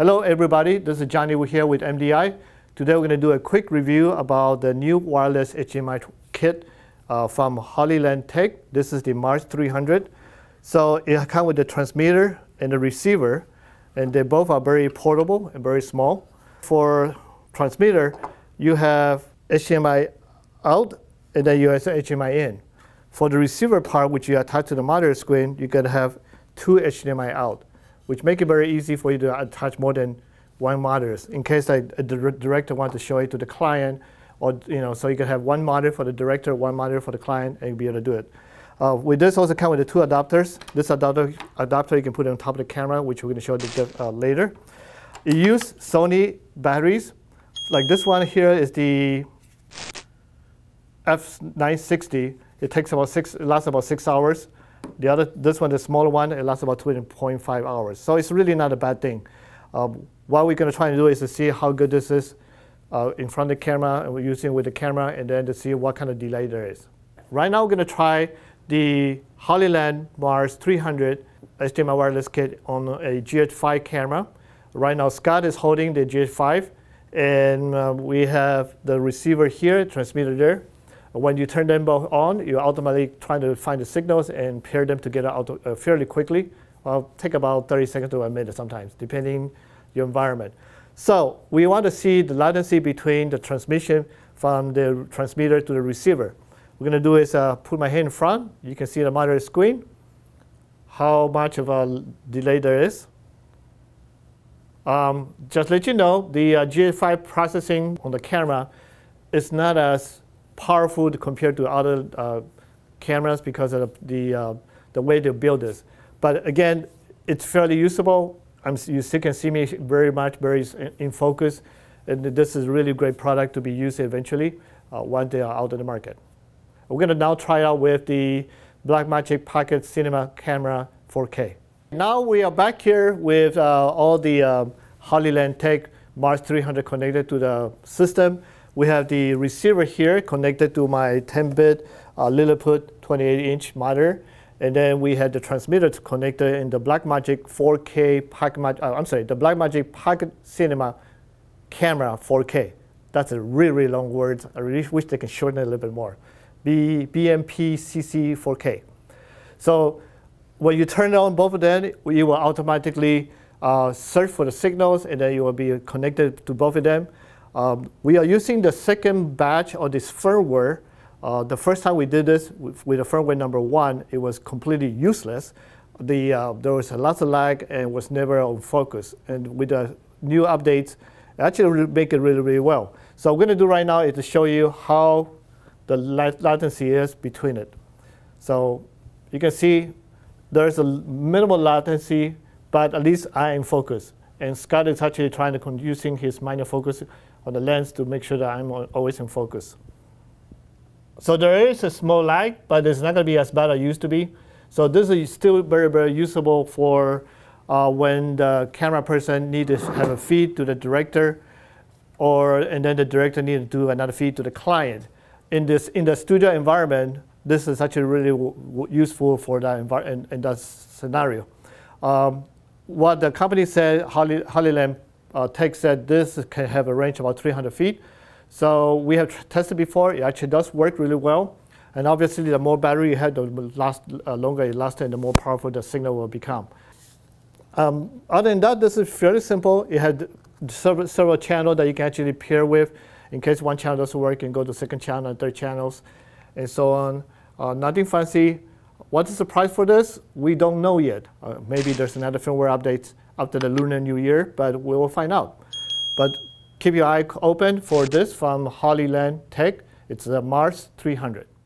Hello everybody, this is Johnny here with MDI. Today we're going to do a quick review about the new wireless HDMI kit from Hollyland Tech. This is the Mars 300. So it comes with the transmitter and the receiver, and they both are very portable and very small. For transmitter, you have HDMI out and then you have HDMI in. For the receiver part, which you attach to the monitor screen, you can have two HDMI out, which make it very easy for you to attach more than one monitors. In case the director wants to show it to the client, or so you can have one monitor for the director, one monitor for the client, and you'll be able to do it. With this also come with the two adapters. This adapter you can put on top of the camera, which we're going to show later. It uses Sony batteries. Like this one here is the F960. It takes about it lasts about six hours. The other, this one, the smaller one, it lasts about 2.5 hours. So it's really not a bad thing. What we're going to try to do is to see how good this is in front of the camera, and we're using it with the camera, and then to see what kind of delay there is. Right now we're going to try the Hollyland Mars 300 HDMI wireless kit on a GH5 camera. Right now Scott is holding the GH5, and we have the receiver here, transmitter there. When you turn them both on, you're ultimately trying to find the signals and pair them together fairly quickly. It'll take about 30 seconds to a minute sometimes, depending your environment. So we want to see the latency between the transmission from the transmitter to the receiver. What we're going to do is put my hand in front. You can see the monitor screen, how much of a delay there is. Just to let you know, the GH5 processing on the camera is not as powerful compared to other cameras because of the way they build this. But again, it's fairly usable. You still can see me very in focus, and this is really great product to be used eventually once they are out in the market. We're going to now try it out with the Blackmagic Pocket Cinema Camera 4K. Now we are back here with all the Hollyland Tech Mars 300 connected to the system. We have the receiver here connected to my 10-bit Lilliput 28-inch monitor, and then we had the transmitter connected in the Blackmagic 4K the Blackmagic Pocket Cinema Camera 4K. That's a really, really long word. I really wish they can shorten it a little bit more. BMPCC 4K. So when you turn on both of them, you will automatically search for the signals, and then you will be connected to both of them. We are using the second batch of this firmware. The first time we did this with a firmware number 1, it was completely useless. There was a lot of lag and was never on focus. And with the new updates, it actually make it really, really well. So what I'm going to do right now is to show you how the latency is between it. So you can see there's a minimal latency, but at least I am focused. And Scott is actually trying to using his minor focus on the lens to make sure that I'm always in focus. So there is a small lag, but it's not going to be as bad as it used to be. So this is still very, very usable for when the camera person needs to have a feed to the director, and then the director needs to do another feed to the client. In the studio environment, this is actually really useful for that environment and that scenario. What the company said, Hollyland Tech said, this can have a range of about 300 feet. So we have tested before. It actually does work really well. And obviously, the more battery you have, the longer it lasts, and the more powerful the signal will become. Other than that, this is fairly simple. It had several channels that you can actually pair with. In case one channel doesn't work, you can go to second channel and third channels, and so on. Nothing fancy. What is the price for this? We don't know yet. Maybe there's another firmware update after the Lunar New Year, but we will find out. But keep your eye open for this from Hollyland Tech. It's the Mars 300.